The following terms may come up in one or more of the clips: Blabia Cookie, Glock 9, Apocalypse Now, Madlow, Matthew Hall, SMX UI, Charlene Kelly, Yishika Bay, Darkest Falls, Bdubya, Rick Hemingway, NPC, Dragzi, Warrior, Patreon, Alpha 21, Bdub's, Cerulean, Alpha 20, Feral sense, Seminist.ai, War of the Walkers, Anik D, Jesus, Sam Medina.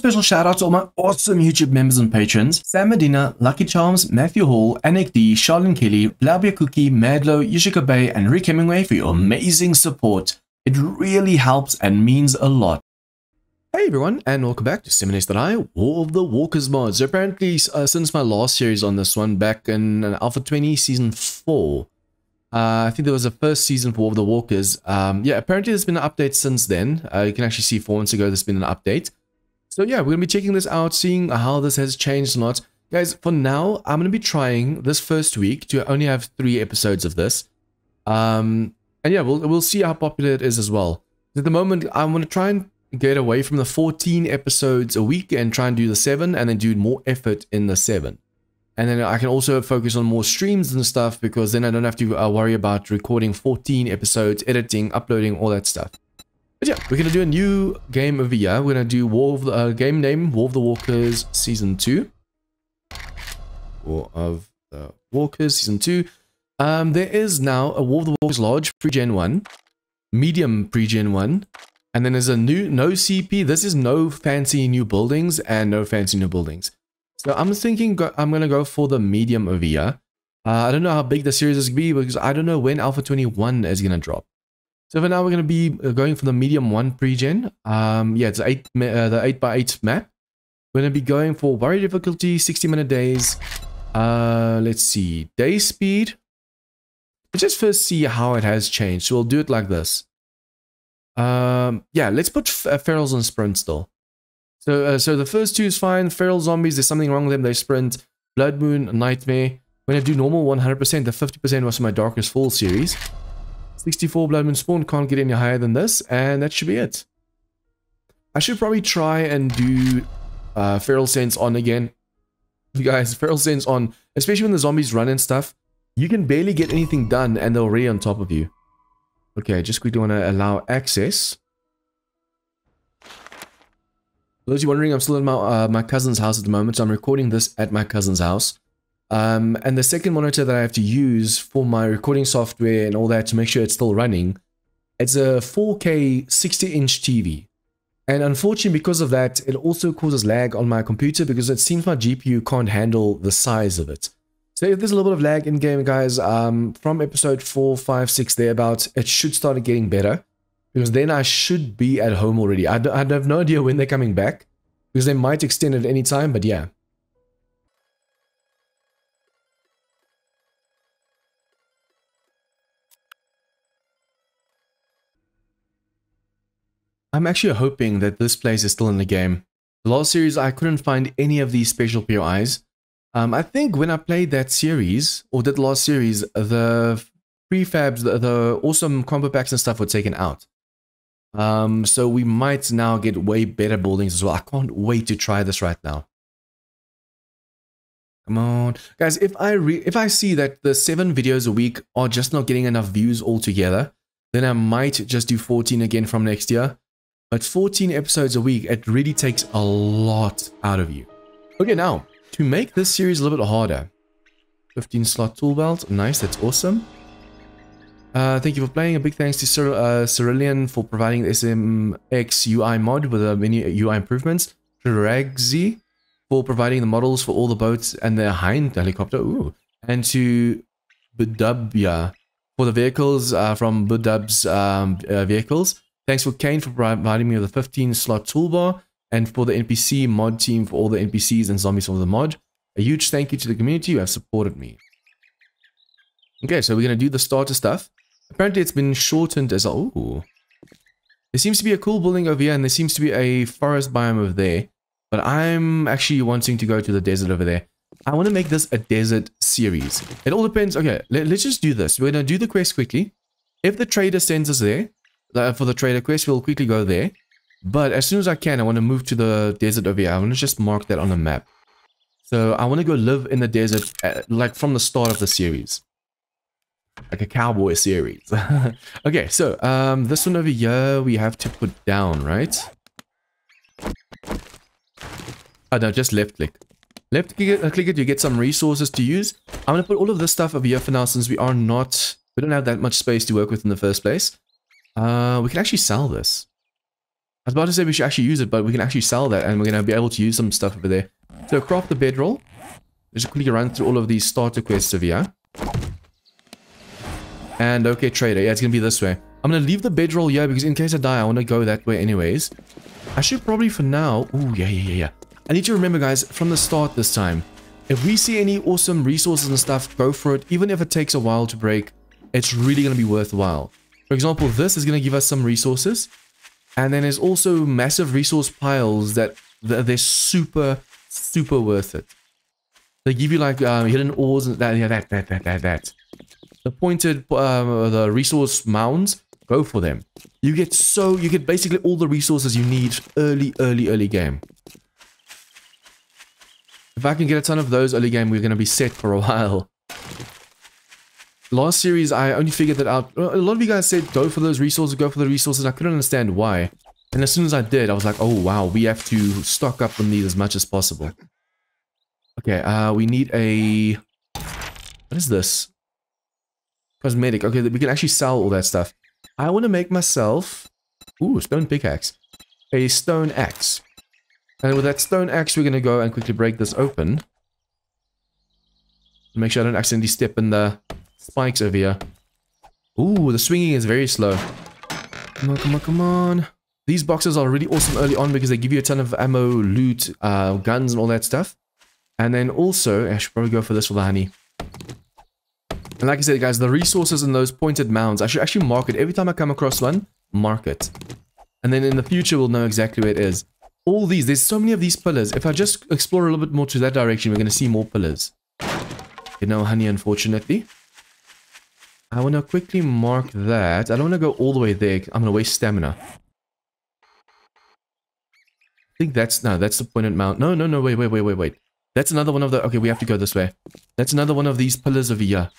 special shout out to all my awesome YouTube members and patrons: Sam Medina, Lucky Charms, Matthew Hall, Anik D, Charlene Kelly, Blabia Cookie, Madlow, Yishika Bay, and Rick Hemingway for your amazing support. It really helps and means a lot. Hey everyone, and welcome back to Seminist.ai, War of the Walkers mod. So apparently, since my last series on this one, back in Alpha 20 Season 4, I think there was a first season for War of the Walkers. Yeah, apparently there's been an update since then. You can actually see 4 months ago there's been an update. So yeah, we're going to be checking this out, seeing how this has changed or not. Guys, for now, I'm going to be trying this first week to only have 3 episodes of this. And yeah, we'll see how popular it is as well. At the moment, I want to try and get away from the 14 episodes a week and try and do the 7, and then do more effort in the 7. And then I can also focus on more streams and stuff, because then I don't have to worry about recording 14 episodes, editing, uploading, all that stuff. But yeah, we're going to do a new game over here. We're going to do War of the, game name, War of the Walkers Season 2. War of the Walkers Season 2. There is now a War of the Walkers Large Pre-Gen 1, Medium Pre-Gen 1, and then there's a new no CP. This is no fancy new buildings and no fancy new buildings. So I'm thinking I'm going to go for the medium over here. I don't know how big the series is going to be, because I don't know when Alpha 21 is going to drop. So for now, we're going to be going for the medium 1 pre-gen. Yeah, it's the 8x8 map. We're going to be going for warrior difficulty, 60-minute days. Let's see. Day speed. Let's just first see how it has changed. So we'll do it like this. Yeah, let's put ferals on sprint still. So so the first two is fine. Feral zombies, there's something wrong with them. They sprint. Blood Moon, Nightmare. When I do normal 100%, the 50% was from my Darkest Falls series. 64 Blood Moon spawn, can't get any higher than this. And that should be it. I should probably try and do Feral Sense on again. You guys, Feral Sense on, especially when the zombies run and stuff. You can barely get anything done and they're already on top of you. Okay, just quickly want to allow access. For those of you wondering, I'm still in my my cousin's house at the moment, so I'm recording this at my cousin's house. And the second monitor that I have to use for my recording software and all that to make sure it's still running, it's a 4K 60-inch TV. And unfortunately, because of that, it also causes lag on my computer, because it seems my GPU can't handle the size of it. So if there's a little bit of lag in game, guys, from episode 4, 5, 6, thereabouts, it should start getting better, because then I should be at home already. I have no idea when they're coming back, because they might extend it at any time, but yeah. I'm actually hoping that this place is still in the game. The last series, I couldn't find any of these special POIs. I think when I played that series, or that last series, the prefabs, the awesome combo packs and stuff were taken out. So we might now get way better buildings as well. I can't wait to try this right now. Come on. Guys, if I see that the 7 videos a week are just not getting enough views altogether, then I might just do 14 again from next year. But 14 episodes a week, it really takes a lot out of you. Okay, now, to make this series a little bit harder, 15 slot tool belt, nice, that's awesome. Thank you for playing. A big thanks to Cerulean for providing the SMX UI mod with many UI improvements. Dragzi for providing the models for all the boats and their hind helicopter. Ooh. And to Bdubya for the vehicles from Bdub's vehicles. Thanks for Kane for providing me with a 15 slot toolbar. And for the NPC mod team, for all the NPCs and zombies for the mod. A huge thank you to the community who have supported me. Okay, so we're going to do the starter stuff. Apparently it's been shortened as... Oh. There seems to be a cool building over here, and there seems to be a forest biome over there. But I'm actually wanting to go to the desert over there. I want to make this a desert series. It all depends... Okay, let's just do this. We're going to do the quest quickly. If the trader sends us there, for the trader quest, we'll quickly go there. But as soon as I can, I want to move to the desert over here. I want to just mark that on the map. So I want to go live in the desert, like from the start of the series. Like a cowboy series. Okay, so this one over here, we have to put down, right? Oh no, just left click. Left click it, you get some resources to use. I'm going to put all of this stuff over here for now, since we don't have that much space to work with in the first place. We can actually sell this. was about to say we should actually use it, but we can actually sell that, and we're going to be able to use some stuff over there. So craft the bedroll. Let's quickly run through all of these starter quests over here. And okay, trader. Yeah, it's going to be this way. I'm going to leave the bedroll here because in case I die, I want to go that way anyways. I should probably for now... Ooh, yeah. I need to remember, guys, from the start this time. If we see any awesome resources and stuff, go for it. Even if it takes a while to break, it's really going to be worthwhile. For example, this is going to give us some resources. And then there's also massive resource piles that they're super worth it. They give you like hidden ores and that. The pointed, the resource mounds, go for them. You get you get basically all the resources you need early game. If I can get a ton of those early game, we're going to be set for a while. Last series, I only figured that out. A lot of you guys said, go for the resources. I couldn't understand why. And as soon as I did, I was like, oh, wow, we have to stock up on these as much as possible. Okay, we need a... What is this? Cosmetic. Okay, we can actually sell all that stuff. I want to make myself... Ooh, stone pickaxe. A stone axe. And with that stone axe, we're going to go and quickly break this open. Make sure I don't accidentally step in the spikes over here. Ooh, the swinging is very slow. Come on. These boxes are really awesome early on because they give you a ton of ammo, loot, guns, and all that stuff. And then also, I should probably go for this for the honey. And like I said, guys, the resources in those pointed mounds, I should actually mark it. Every time I come across one, mark it. And then in the future, we'll know exactly where it is. All these, there's so many of these pillars. If I just explore a little bit more to that direction, we're going to see more pillars. Okay, no honey, unfortunately. I want to quickly mark that. I don't want to go all the way there. I'm going to waste stamina. I think that's... No, that's the pointed mount. No, wait. That's another one of the... Okay, we have to go this way. That's another one of these pillars over here.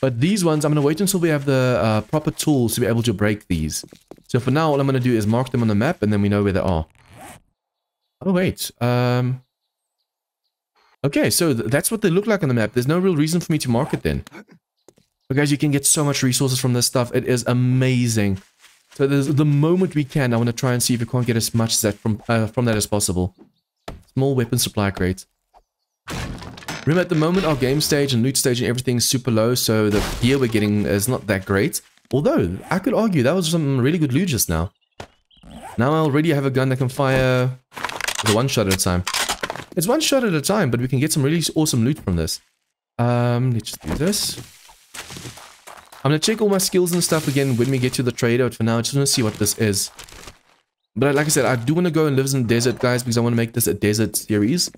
But these ones, I'm going to wait until we have the proper tools to be able to break these. So for now, all I'm going to do is mark them on the map, and then we know where they are. Oh, wait. Okay, so that's what they look like on the map. There's no real reason for me to mark it then. But guys, you can get so much resources from this stuff. It is amazing. So the moment we can, I want to try and see if we can't get as much as that from that as possible. Small weapon supply crate. Remember, at the moment, our game stage and loot stage and everything is super low, so the gear we're getting is not that great. Although, I could argue that was some really good loot just now. Now I already have a gun that can fire with one shot at a time. It's one shot at a time, but we can get some really awesome loot from this. Let's just do this. I'm going to check all my skills and stuff again when we get to the trade out. For now, I just want to see what this is. But like I said, I do want to go and live in the desert, guys, because I want to make this a desert series.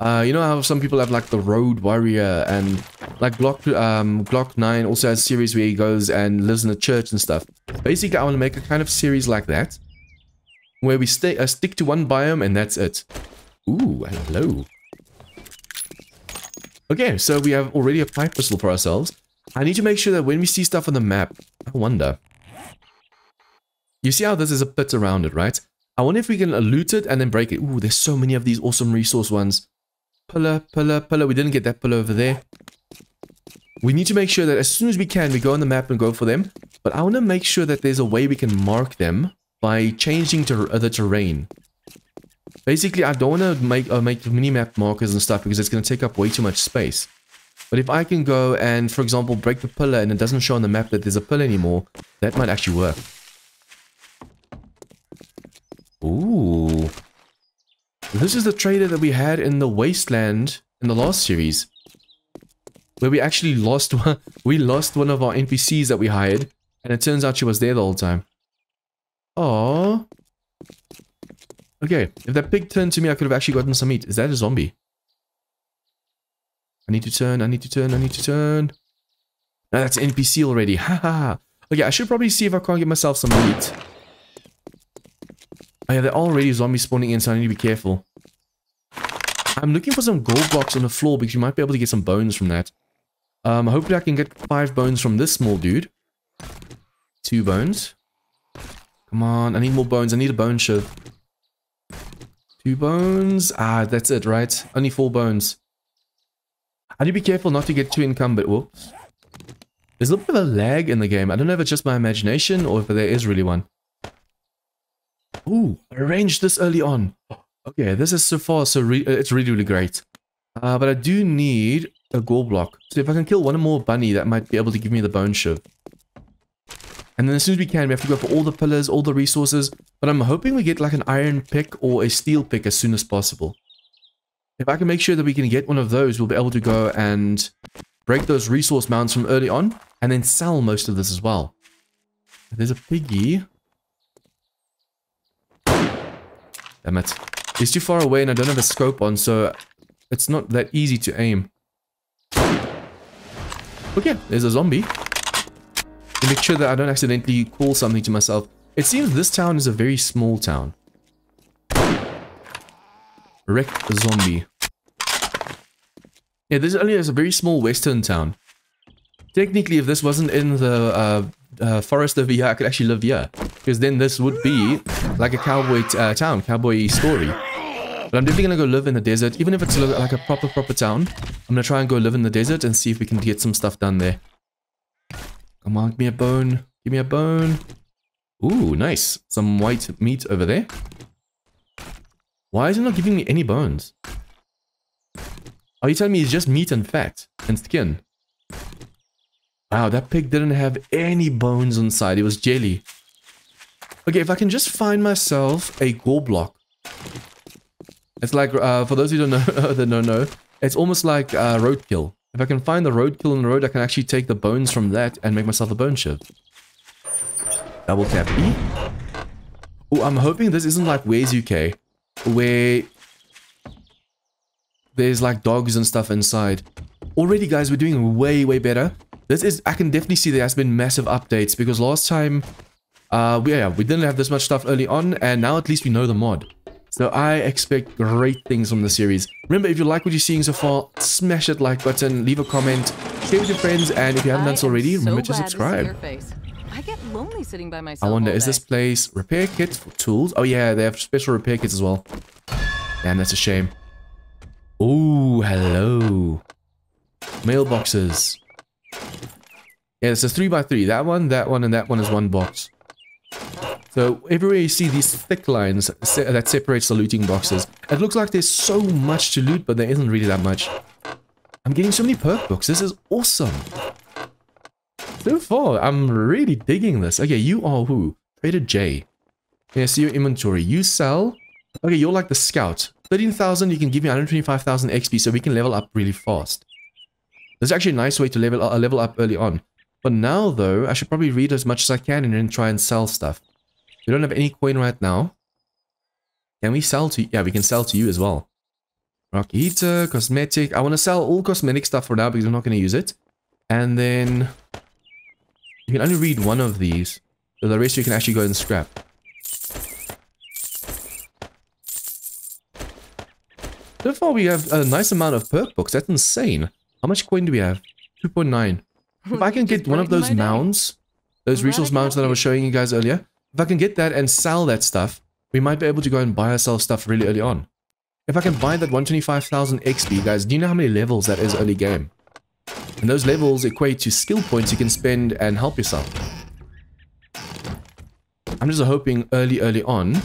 You know how some people have like the Road Warrior and like Glock 9 also has a series where he goes and lives in a church and stuff. Basically, I want to make a kind of series like that where we stick to one biome and that's it. Ooh, hello. Okay, so we have already a pipe pistol for ourselves. I need to make sure that when we see stuff on the map, I wonder. You see how this is a pit around it, right? I wonder if we can loot it and then break it. Ooh, there's so many of these awesome resource ones. Pillar. We didn't get that pillar over there. We need to make sure that as soon as we can, we go on the map and go for them. But I want to make sure that there's a way we can mark them by changing the terrain. Basically, I don't want to make minimap markers and stuff because it's going to take up way too much space. But if I can go and, for example, break the pillar and it doesn't show on the map that there's a pillar anymore, that might actually work. Ooh. This is the trader that we had in the wasteland in the last series. Where we actually lost one. We lost one of our NPCs that we hired. And it turns out she was there the whole time. Aww. Okay, if that pig turned to me, I could have actually gotten some meat. Is that a zombie? I need to turn. No, that's NPC already. Haha. Okay, I should probably see if I can't get myself some meat. Oh yeah, they're already zombies spawning in, so I need to be careful. I'm looking for some gold blocks on the floor because you might be able to get some bones from that. Hopefully I can get 5 bones from this small dude. 2 bones. Come on, I need more bones. I need a bone shiv. 2 bones. Ah, that's it, right? Only 4 bones. I need to be careful not to get too encumbered. Whoops. There's a little bit of a lag in the game. I don't know if it's just my imagination or if there is really one. Ooh, arrange this early on. Okay, this is so far, so it's really, really great. But I do need a gore block. So if I can kill one more bunny, that might be able to give me the bone shiv. And then as soon as we can, we have to go for all the pillars, all the resources. But I'm hoping we get like an iron pick or a steel pick as soon as possible. If I can make sure that we can get one of those, we'll be able to go and break those resource mounds from early on. And then sell most of this as well. There's a piggy. Damn it. He's too far away and I don't have a scope on, so it's not that easy to aim. Okay, there's a zombie. To make sure that I don't accidentally call something to myself. It seems this town is a very small town. Wreck the zombie. Yeah, this only is a very small western town. Technically, if this wasn't in the forest over here, I could actually live here. Because then this would be like a cowboy town, cowboy story. But I'm definitely going to go live in the desert. Even if it's like a proper town, I'm going to try and go live in the desert and see if we can get some stuff done there. Come on, give me a bone. Give me a bone. Ooh, nice. Some white meat over there. Why is it not giving me any bones? Are you telling me it's just meat and fat and skin? Wow, that pig didn't have any bones inside. It was jelly. Okay, if I can just find myself a gore block. It's like, for those who don't know, it's almost like roadkill. If I can find the roadkill on the road, I can actually take the bones from that and make myself a bone shiv. Double tap E. Oh, I'm hoping this isn't like Where's UK, where there's like dogs and stuff inside. Already, guys, we're doing way, way better. This is, I can definitely see there has been massive updates because last time, we didn't have this much stuff early on, and now at least we know the mod. So I expect great things from the series. Remember, if you like what you're seeing so far, smash that like button, leave a comment, share with your friends, and if you haven't done so already, remember to subscribe. I get lonely sitting by myself. I wonder, is this place repair kits for tools? Oh yeah, they have special repair kits as well. Damn, that's a shame. Oh, hello. Mailboxes. Yeah, it's a 3x3. That one, and that one is one box. So everywhere you see these thick lines that separates the looting boxes, it looks like there's so much to loot, but there isn't really that much. I'm getting so many perk books. This is awesome. So far, I'm really digging this. Okay, you are who? Trader J. Yeah, see your inventory. You sell. Okay, you're like the scout. 13,000, you can give me 125,000 XP, so we can level up really fast. There's actually a nice way to level up early on. But now, though, I should probably read as much as I can and then try and sell stuff. We don't have any coin right now. Can we sell to you? Yeah, we can sell to you as well. Rock heater, cosmetic. I want to sell all cosmetic stuff for now because I'm not going to use it. And then you can only read one of these. So the rest you can actually go and scrap. So far we have a nice amount of perk books. That's insane. How much coin do we have? 2.9. If I can get one of those mounds, those resource mounds that I was showing you guys earlier, if I can get that and sell that stuff, we might be able to go and buy ourselves stuff really early on. If I can buy that 125,000 XP, guys, do you know how many levels that is early game? And those levels equate to skill points you can spend and help yourself. I'm just hoping early on,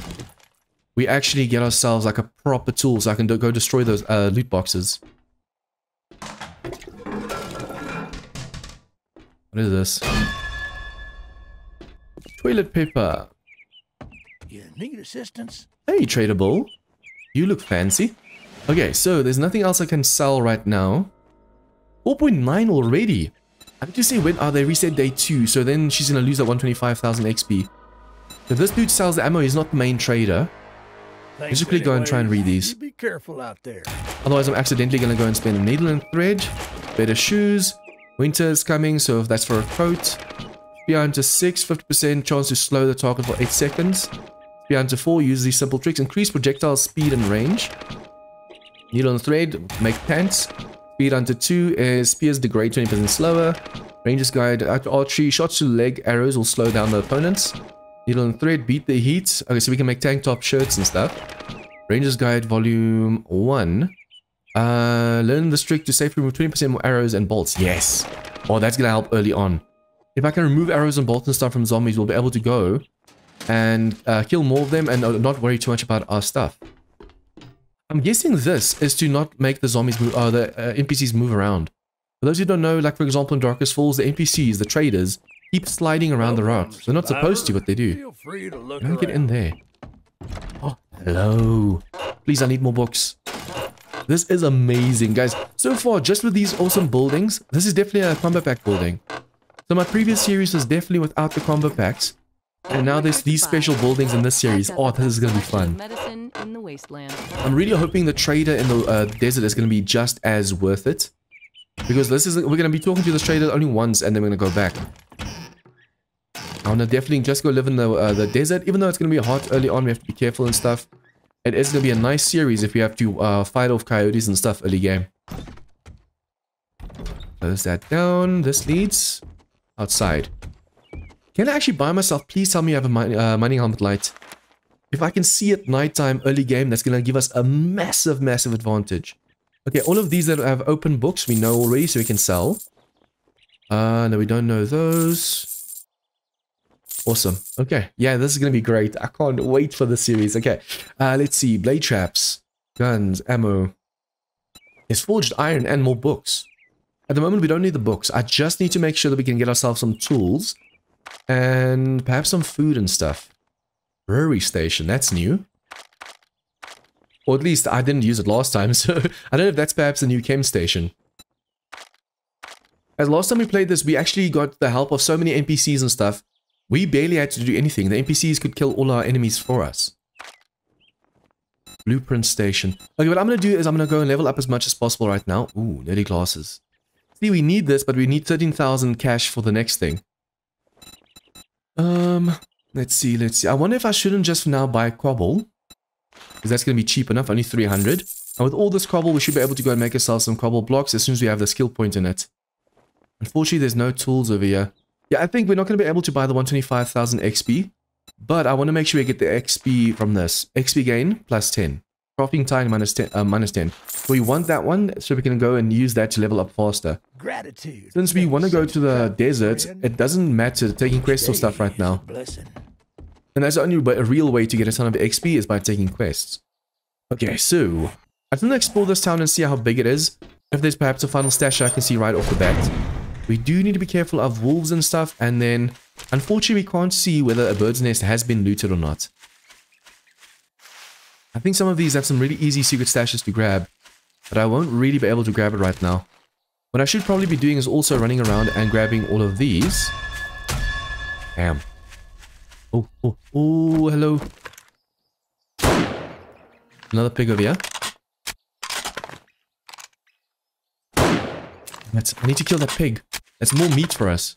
we actually get ourselves like a proper tool so I can go destroy those loot boxes. What is this? Toilet paper. You need assistance? Hey, tradable. You look fancy. Okay, so there's nothing else I can sell right now. 4.9 already. I need to see when they reset day 2, so then she's going to lose that 125,000 XP. If this dude sells the ammo, he's not the main trader. Let's just quickly go and try and read these. Be careful out there. Otherwise, I'm accidentally going to go and spend a needle and thread. Better shoes. Winter is coming, so if that's for a coat. Spear Hunter 6, 50% chance to slow the target for 8 seconds. Spear Hunter 4, use these simple tricks. Increase projectile speed and range. Needle and thread, make pants. Spear Hunter 2, spears degrade 20% slower. Ranger's guide, archery, shots to leg, arrows will slow down the opponents. Needle and thread, beat the heat. Okay, so we can make tank top shirts and stuff. Ranger's guide, volume 1. Learn this trick to safely remove 20% more arrows and bolts. Yes. Oh, that's going to help early on. If I can remove arrows and bolts and stuff from zombies, we'll be able to go and kill more of them and not worry too much about our stuff. I'm guessing this is to not make the zombies move, the NPCs move around. For those who don't know, like for example in Darkest Falls, the NPCs, the traders, keep sliding around the rocks. They're not supposed to, but they do. Don't get in there. Oh, hello. Please, I need more books. This is amazing, guys. So far, just with these awesome buildings, this is definitely a combo pack building. So my previous series was definitely without the combo packs. And now there's these special buildings in this series. Oh, this is going to be fun. I'm really hoping the trader in the desert is going to be just as worth it. Because this is, we're going to be talking to this trader only once and then we're going to go back. I want to definitely just go live in the desert. Even though it's going to be hot early on, we have to be careful and stuff. It is going to be a nice series if we have to fight off coyotes and stuff early game. Close that down. This leads outside. Can I actually buy myself? Please tell me I have a mining helmet light. If I can see at nighttime early game, that's going to give us a massive, massive advantage. Okay, all of these that have open books we know already, so we can sell. No, we don't know those. Awesome. Okay. Yeah, this is going to be great. I can't wait for the series. Okay. Let's see. Blade traps, guns, ammo. It's forged iron and more books. At the moment, we don't need the books. I just need to make sure that we can get ourselves some tools and perhaps some food and stuff. Brewery station. That's new. Or at least I didn't use it last time. So I don't know if that's perhaps a new chem station. As last time we played this, we actually got the help of so many NPCs and stuff. We barely had to do anything. The NPCs could kill all our enemies for us. Blueprint station. Okay, what I'm going to do is I'm going to go and level up as much as possible right now. Ooh, dirty glasses. See, we need this, but we need 13,000 cash for the next thing. Let's see, I wonder if I shouldn't just for now buy cobble. Because that's going to be cheap enough, only 300. And with all this cobble, we should be able to go and make ourselves some cobble blocks as soon as we have the skill point in it. Unfortunately, there's no tools over here. Yeah, I think we're not going to be able to buy the 125,000 XP, but I want to make sure we get the XP from this. XP gain plus 10. Crafting time minus 10. We want that one, so we can go and use that to level up faster. Gratitude. Since we want to go to the desert, it doesn't matter taking quests or stuff right now. And that's the only real way to get a ton of XP is by taking quests. Okay, so I'm going to explore this town and see how big it is. If there's perhaps a final stash I can see right off the bat. We do need to be careful of wolves and stuff, and then, unfortunately, we can't see whether a bird's nest has been looted or not. I think some of these have some really easy secret stashes to grab, but I won't really be able to grab it right now. What I should probably be doing is also running around and grabbing all of these. Damn. Oh, oh, oh, hello. Another pig over here. I need to kill that pig. That's more meat for us.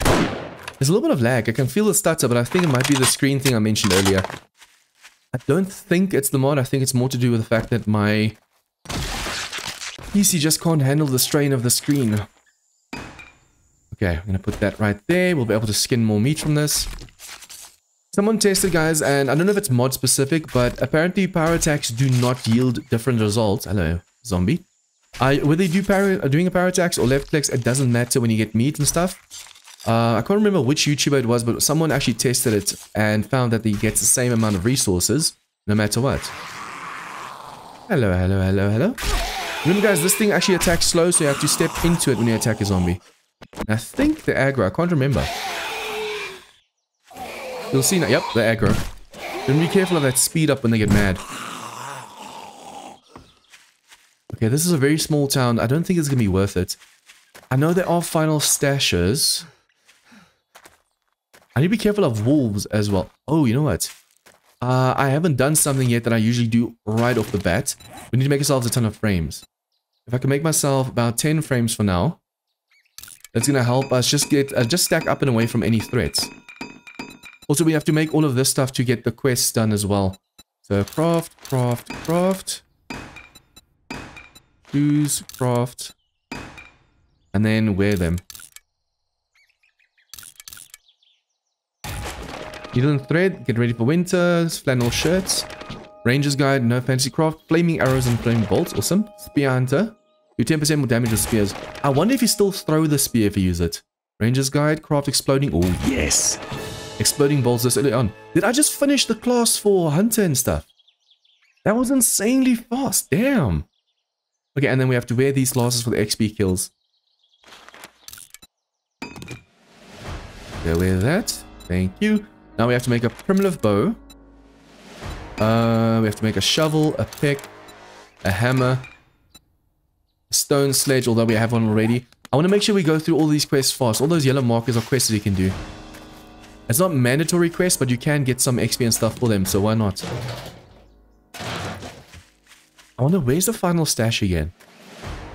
There's a little bit of lag. I can feel the stutter, but I think it might be the screen thing I mentioned earlier. I don't think it's the mod. I think it's more to do with the fact that my PC just can't handle the strain of the screen. Okay, I'm going to put that right there. We'll be able to skin more meat from this. Someone tested, guys, and I don't know if it's mod specific, but apparently power attacks do not yield different results. Hello, zombie. Whether you do power attacks or left clicks, it doesn't matter when you get meat and stuff. I can't remember which YouTuber it was, but someone actually tested it and found that he gets the same amount of resources, no matter what. Hello, hello, hello, hello. Remember guys, this thing actually attacks slow, so you have to step into it when you attack a zombie. And I think the aggro, I can't remember. You'll see now, yep, the aggro. And be careful of that speed up when they get mad. Okay, this is a very small town. I don't think it's going to be worth it. I know there are final stashes. I need to be careful of wolves as well. Oh, you know what? I haven't done something yet that I usually do right off the bat. We need to make ourselves a ton of frames. If I can make myself about 10 frames for now, that's going to help us just get just stack up and away from any threats. Also, we have to make all of this stuff to get the quests done as well. So craft, craft, craft. Choose, craft, and then wear them. Needle and thread, get ready for winter, flannel shirts, ranger's guide, no fancy craft, flaming arrows and flame bolts, awesome. Spear hunter, do 10% more damage with spears. I wonder if you still throw the spear if you use it. Ranger's guide, craft exploding, oh yes. exploding bolts this early on. Did I just finish the class for Hunter and stuff? That was insanely fast. Damn. Okay, and then we have to wear these glasses for the XP kills. Go with that. Thank you. Now we have to make a primitive bow. We have to make a shovel, a pick, a hammer, a stone sledge, although we have one already. I want to make sure we go through all these quests fast. All those yellow markers are quests that you can do. It's not mandatory quests, but you can get some XP and stuff for them, so why not? I wonder, where's the final stash again?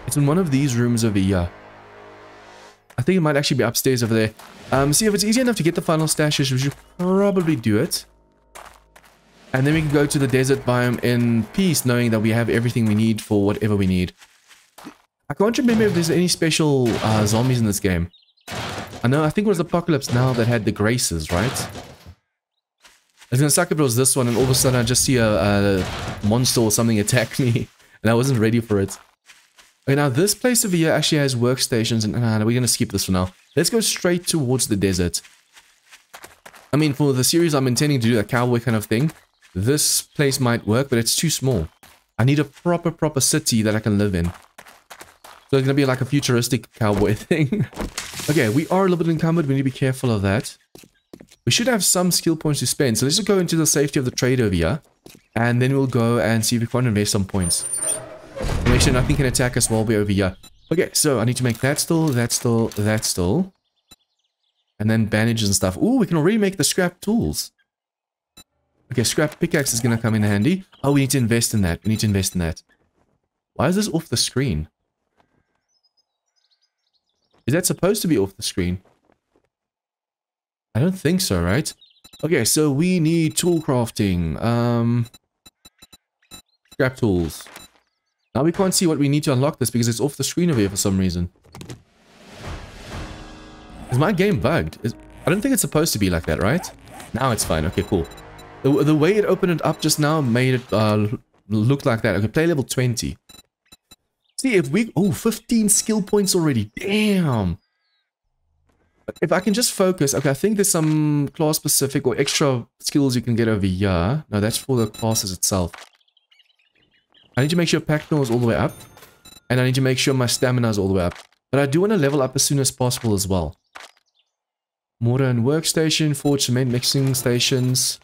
It's in one of these rooms over here. I think it might actually be upstairs over there. See, if it's easy enough to get the final stashes, we should probably do it. And then we can go to the desert biome in peace, knowing that we have everything we need for whatever we need. I can't remember if there's any special zombies in this game. I know, I think it was Apocalypse Now that had the graces, right? It's gonna suck if it was this one and all of a sudden I just see a monster or something attack me and I wasn't ready for it. Okay, now this place over here actually has workstations and we're gonna skip this for now. Let's go straight towards the desert. I mean, for the series I'm intending to do a cowboy kind of thing. This place might work, but it's too small. I need a proper city that I can live in. So it's going to be like a futuristic cowboy thing. Okay, we are a little bit encumbered. We need to be careful of that. We should have some skill points to spend. So let's just go into the safety of the trade over here. And then we'll go and see if we can invest some points. Make sure nothing can attack us while we're over here. Okay, so I need to make that still, that still, that still. And then bandages and stuff. Ooh, we can already make the scrap tools. Okay, scrap pickaxe is going to come in handy. Oh, we need to invest in that. We need to invest in that. Why is this off the screen? Is that supposed to be off the screen? I don't think so, right? Okay, so we need tool crafting. Scrap tools. Now we can't see what we need to unlock this because it's off the screen over here for some reason. Is my game bugged? I don't think it's supposed to be like that, right? Now it's fine. Okay, cool. The way it opened it up just now made it look like that. Okay, play level 20. See, if we... Oh, 15 skill points already. Damn. If I can just focus... Okay, I think there's some class-specific or extra skills you can get over here. No, that's for the classes itself. I need to make sure Packnor is all the way up. And I need to make sure my stamina is all the way up. But I do want to level up as soon as possible as well. Mortar and workstation, forge, cement, mixing stations.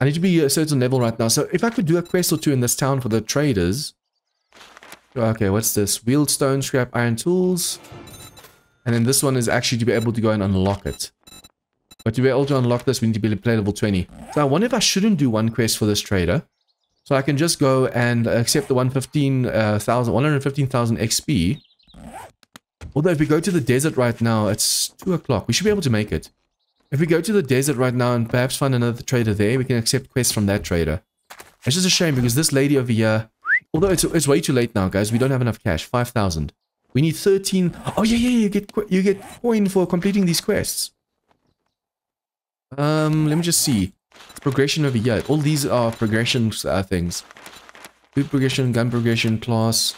I need to be a certain level right now. So if I could do a quest or two in this town for the traders... Okay, what's this? Wheeled stone, scrap, iron tools. And then this one is actually to be able to go and unlock it. But to be able to unlock this, we need to be play level 20. So I wonder if I shouldn't do one quest for this trader. So I can just go and accept the 115,000 XP. Although if we go to the desert right now, it's 2 o'clock. We should be able to make it. If we go to the desert right now and perhaps find another trader there, we can accept quests from that trader. It's just a shame because this lady over here... Although it's way too late now, guys. We don't have enough cash. 5,000. We need 13. Oh yeah, you get coin for completing these quests. Let me just see. It's progression over here. All these are progression things. Food progression, gun progression, class.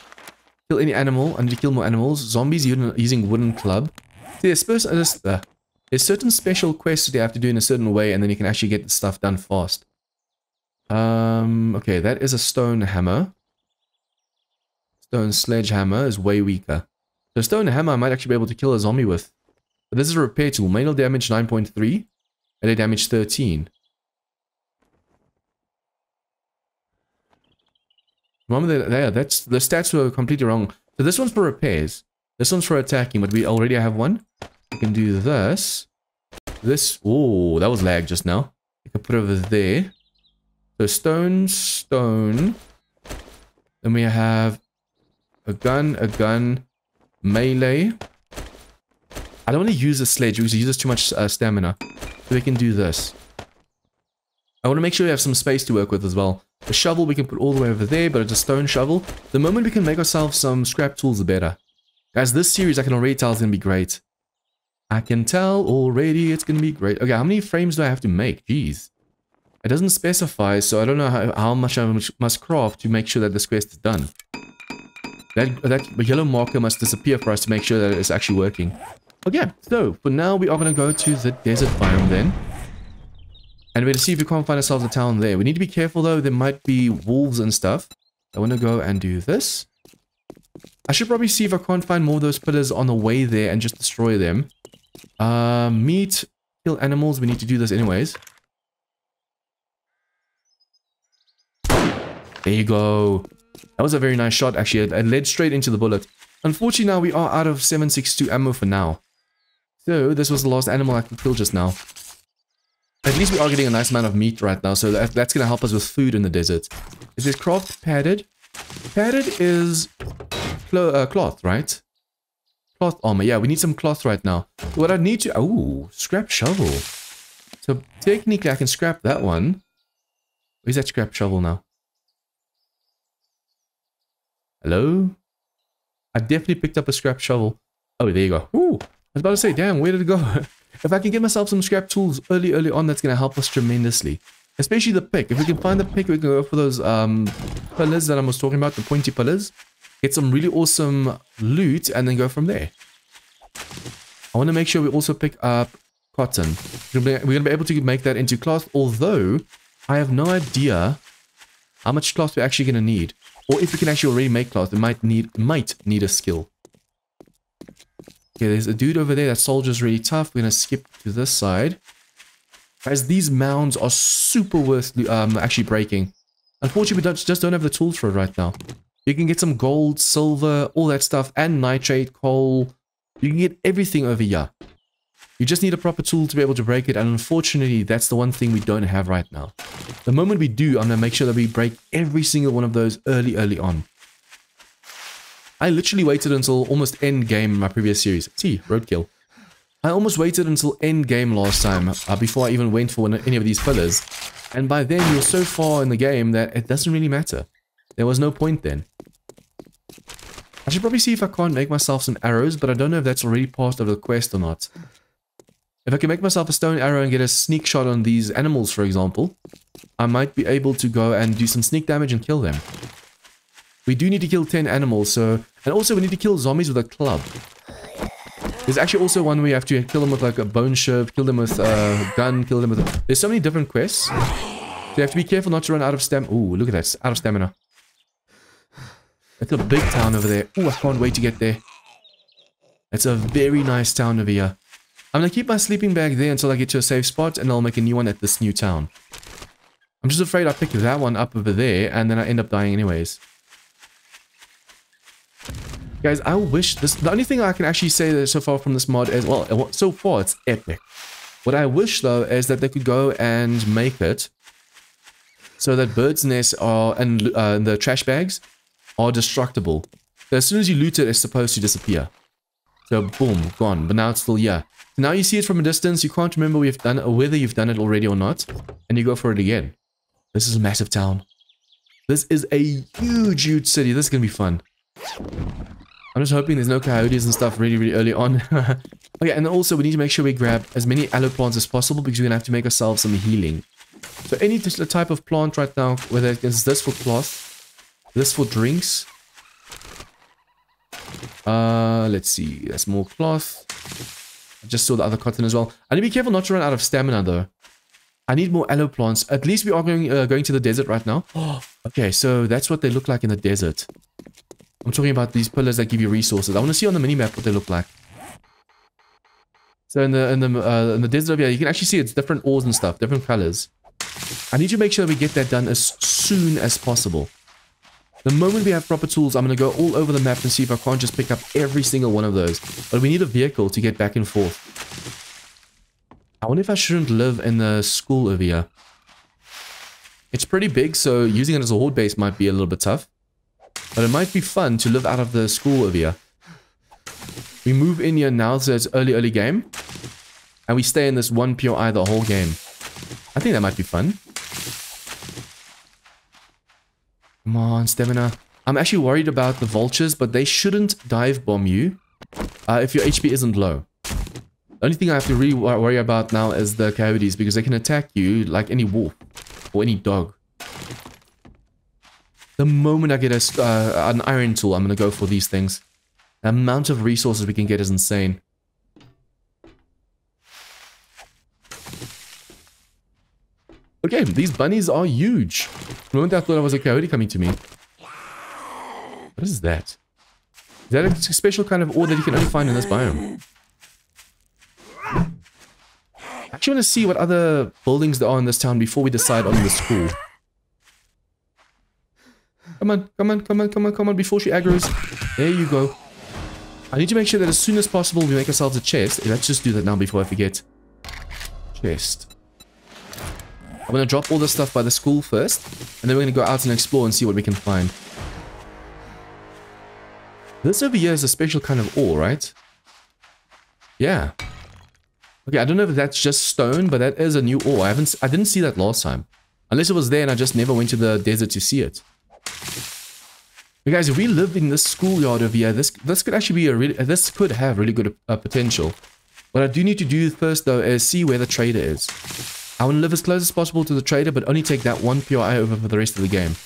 Kill any animal. I need to kill more animals. Zombies using wooden club. See, there's certain special quests that you have to do in a certain way, and then you can actually get the stuff done fast. Okay, that is a stone hammer. Stone sledgehammer is way weaker. The stone hammer I might actually be able to kill a zombie with. But this is a repair tool. Manual damage 9.3. Melee damage 13. Remember that there, that's the stats were completely wrong. So this one's for repairs. This one's for attacking, but we already have one. We can do this. This. Oh, that was lag just now. I can put it over there. So stone, stone. Then we have a gun, melee. I don't want to use a sledge because it uses too much stamina. So we can do this. I want to make sure we have some space to work with as well. A shovel we can put all the way over there, but it's a stone shovel. The moment we can make ourselves some scrap tools, the better. Guys, this series I can already tell is going to be great. I can tell already it's going to be great. Okay, how many frames do I have to make? Jeez. It doesn't specify, so I don't know how much I must craft to make sure that this quest is done. That yellow marker must disappear for us to make sure that it's actually working. yeah, so for now we are going to go to the desert biome then. And we're going to see if we can't find ourselves a town there. We need to be careful though, there might be wolves and stuff. I want to go and do this. I should probably see if I can't find more of those pillars on the way there and just destroy them. Meat, kill animals, we need to do this anyways. There you go. That was a very nice shot actually. I led straight into the bullet. Unfortunately now we are out of 7.62 ammo for now. So this was the last animal I could kill just now. At least we are getting a nice amount of meat right now, so that's going to help us with food in the desert. Is this craft padded? Padded is cloth, right? Cloth armor. Yeah, we need some cloth right now. What I need to... Oh, scrap shovel. So technically I can scrap that one. Where's that scrap shovel now? Hello? I definitely picked up a scrap shovel. Oh, there you go. Ooh, I was about to say, damn, where did it go? If I can get myself some scrap tools early on, that's going to help us tremendously. Especially the pick. If we can find the pick, we can go for those pillars that I was talking about, the pointy pillars. Get some really awesome loot and then go from there. I want to make sure we also pick up cotton. We're going to be able to make that into cloth, although I have no idea how much cloth we're actually going to need. Or if we can actually already make cloth, it might need a skill. Okay, there's a dude over there. That soldier's really tough. We're going to skip to this side. Guys, these mounds are super worth actually breaking. Unfortunately, we just don't have the tools for it right now. You can get some gold, silver, all that stuff, and nitrate, coal. You can get everything over here. You just need a proper tool to be able to break it, and unfortunately, that's the one thing we don't have right now. The moment we do, I'm going to make sure that we break every single one of those early on. I literally waited until almost end game in my previous series. See, roadkill. I almost waited until end game last time before I even went for any of these pillars. And by then you're so far in the game that it doesn't really matter. There was no point then. I should probably see if I can't make myself some arrows, but I don't know if that's already part of the quest or not. If I can make myself a stone arrow and get a sneak shot on these animals, for example, I might be able to go and do some sneak damage and kill them. We do need to kill 10 animals, so... And also we need to kill zombies with a club. There's actually also one where you have to kill them with like a bone shove, kill them with a gun, kill them with a... There's so many different quests. So you have to be careful not to run out of stamina. Ooh, look at that. Out of stamina. That's a big town over there. Ooh, I can't wait to get there. That's a very nice town over here. I'm going to keep my sleeping bag there until I get to a safe spot, and I'll make a new one at this new town. I'm just afraid I pick that one up over there, and then I end up dying anyways. Guys, I wish this... The only thing I can actually say that so far from this mod is... Well, so far, it's epic. What I wish, though, is that they could go and make it so that birds' nests are and the trash bags are destructible. So as soon as you loot it, it's supposed to disappear. So, boom, gone. But now it's still here. So now you see it from a distance. You can't remember we've done it or whether you've done it already or not. And you go for it again. This is a massive town. This is a huge, huge city. This is going to be fun. I'm just hoping there's no coyotes and stuff really early on. Okay, and also we need to make sure we grab as many aloe plants as possible because we're going to have to make ourselves some healing. So any type of plant right now, whether it's this for cloth, this for drinks. Let's see, that's more cloth. I just saw the other cotton as well. I need to be careful not to run out of stamina though. I need more aloe plants. At least we are going to the desert right now. Okay, so that's what they look like in the desert. I'm talking about these pillars that give you resources. I want to see on the minimap what they look like. So in the desert over here, you can actually see it's different ores and stuff, different colors. I need to make sure we get that done as soon as possible. The moment we have proper tools, I'm going to go all over the map and see if I can't just pick up every single one of those. But we need a vehicle to get back and forth. I wonder if I shouldn't live in the school over here. It's pretty big, so using it as a horde base might be a little bit tough. But it might be fun to live out of the school over here. We move in here now, so it's early game. And we stay in this one POI the whole game. I think that might be fun. Come on, stamina. I'm actually worried about the vultures, but they shouldn't dive bomb you if your HP isn't low. The only thing I have to really worry about now is the coyotes, because they can attack you like any wolf or any dog. The moment I get an iron tool, I'm going to go for these things. The amount of resources we can get is insane. Okay, these bunnies are huge. The moment I thought I was a coyote coming to me. What is that? Is that a special kind of ore that you can only find in this biome? I actually want to see what other buildings there are in this town before we decide on the school. Come on, come on, come on, come on, come on, before she aggroes. There you go. I need to make sure that as soon as possible we make ourselves a chest. Let's just do that now before I forget. Chest. I'm going to drop all this stuff by the school first, and then we're going to go out and explore and see what we can find. This over here is a special kind of ore, right? Yeah. Okay, I don't know if that's just stone, but that is a new ore. I didn't see that last time. Unless it was there and I just never went to the desert to see it. But guys, if we lived in this schoolyard over here, this could actually be a really, this could have really good potential. What I do need to do first though is see where the trader is. I want to live as close as possible to the trader, but only take that one PRI over for the rest of the game.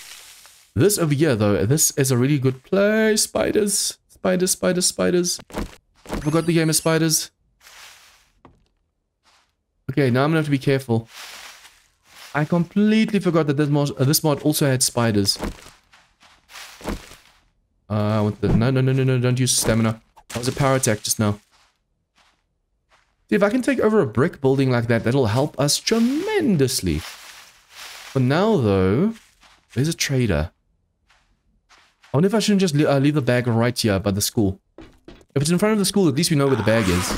This over here though, this is a really good place. Spiders, spiders, spiders, spiders. I forgot the game is spiders. Okay, now I'm gonna have to be careful. I completely forgot that this mod also had spiders. No, don't use stamina. That was a power attack just now. See, if I can take over a brick building like that, that'll help us tremendously. For now though, there's a trader. I wonder if I shouldn't just leave the bag right here by the school. If it's in front of the school, at least we know where the bag is.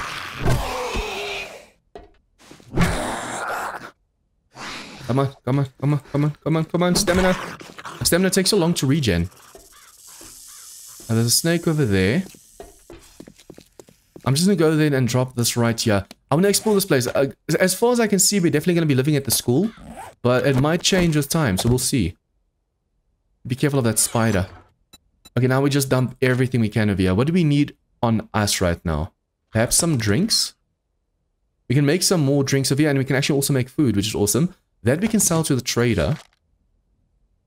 Come on, come on, come on, come on, come on, come on, stamina. Stamina takes so long to regen. Now there's a snake over there. I'm just going to go then and drop this right here. I'm going to explore this place. As far as I can see, we're definitely going to be living at the school. But it might change with time, so we'll see. Be careful of that spider. Okay, now we just dump everything we can over here. What do we need on us right now? Perhaps some drinks? We can make some more drinks over here, and we can actually also make food, which is awesome. That we can sell to the trader.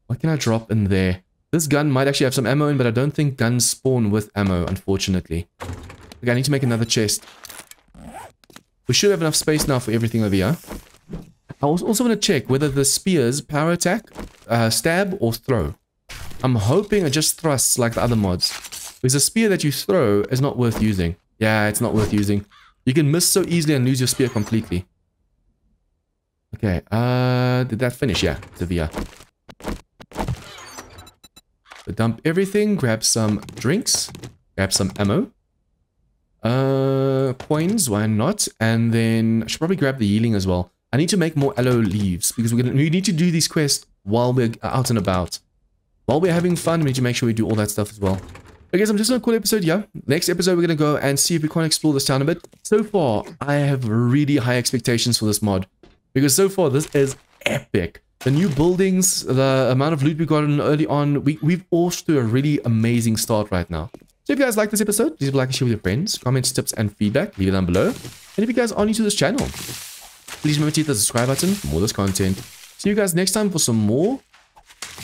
What can I drop in there? This gun might actually have some ammo in, but I don't think guns spawn with ammo, unfortunately. Okay, I need to make another chest. We should have enough space now for everything over here. I also want to check whether the spears power attack, stab, or throw. I'm hoping it just thrusts like the other mods. Because a spear that you throw is not worth using. Yeah, it's not worth using. You can miss so easily and lose your spear completely. Okay, did that finish? Yeah, it's over here. So dump everything, grab some drinks, grab some ammo. Coins, why not? And then I should probably grab the healing as well. I need to make more aloe leaves because we need to do these quests while we're out and about. While we're having fun, we need to make sure we do all that stuff as well. Okay, guys, so I'm just going to call the episode here. Next episode, we're going to go and see if we can't explore this town a bit. So far, I have really high expectations for this mod. Because so far, this is epic. The new buildings, the amount of loot we got in early on, we've off to a really amazing start right now. So if you guys like this episode, please like and share with your friends. Comments, tips, and feedback, leave it down below. And if you guys are new to this channel, please remember to hit the subscribe button for more of this content. See you guys next time for some more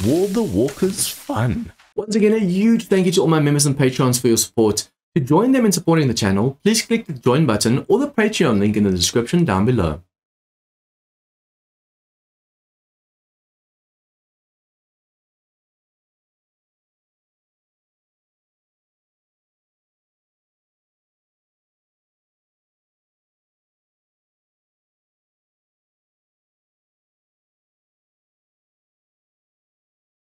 War of the Walkers fun. Once again, a huge thank you to all my members and patrons for your support. To join them in supporting the channel, please click the join button or the Patreon link in the description down below.